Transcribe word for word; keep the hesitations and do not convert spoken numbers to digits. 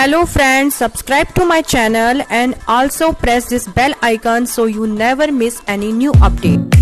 Hello friends, subscribe to my channel and also press this bell icon so you never miss any new update.